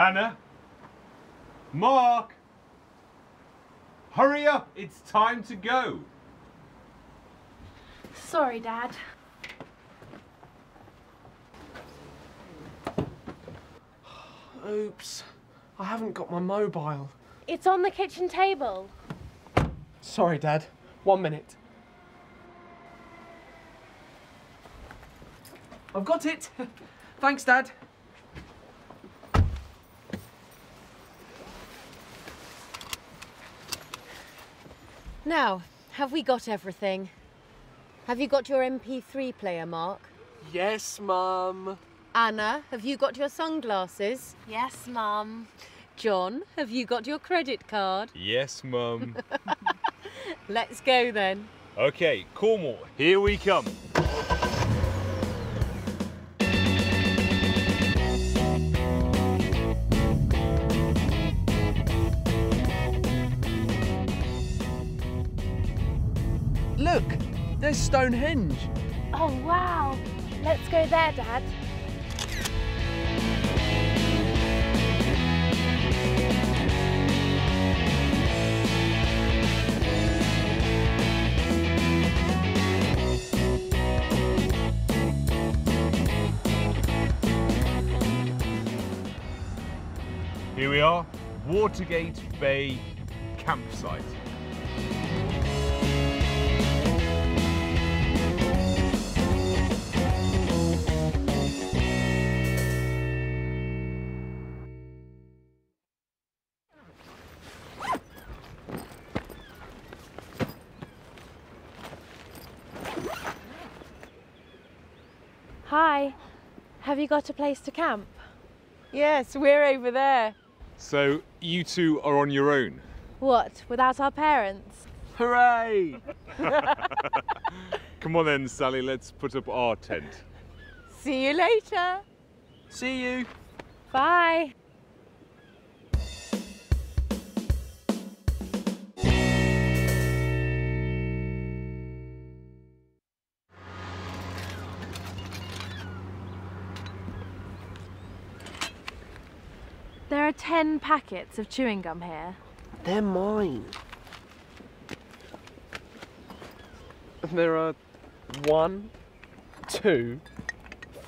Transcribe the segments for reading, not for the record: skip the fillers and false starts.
Hannah. Mark. Hurry up, it's time to go. Sorry, Dad. Oops, I haven't got my mobile. It's on the kitchen table. Sorry, Dad. 1 minute. I've got it. Thanks, Dad. Now, have we got everything? Have you got your MP3 player, Mark? Yes, Mum. Anna, have you got your sunglasses? Yes, Mum. John, have you got your credit card? Yes, Mum. Let's go then. Okay, Cornwall, here we come. Look, there's Stonehenge. Oh, wow. Let's go there, Dad. Here we are, Watergate Bay campsite. Hi, have you got a place to camp? Yes, we're over there. So, you two are on your own? What, without our parents? Hooray! Come on then, Sally, let's put up our tent. See you later. See you. Bye. There are 10 packets of chewing gum here. They're mine. There are 1, 2,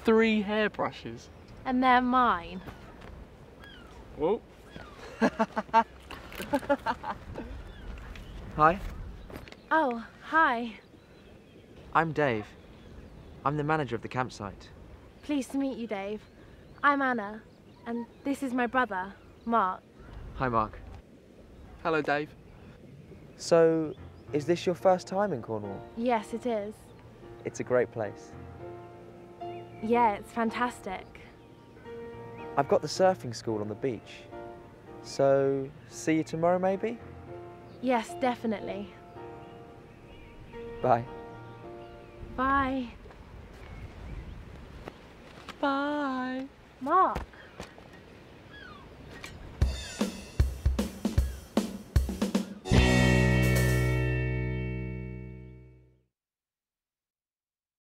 3 hairbrushes. And they're mine. Whoa. Hi. Oh, hi. I'm Dave. I'm the manager of the campsite. Pleased to meet you, Dave. I'm Anna. And this is my brother, Mark. Hi, Mark. Hello, Dave. So, is this your first time in Cornwall? Yes, it is. It's a great place. Yeah, it's fantastic. I've got the surfing school on the beach. So, see you tomorrow, maybe? Yes, definitely. Bye. Bye. Bye. Mark.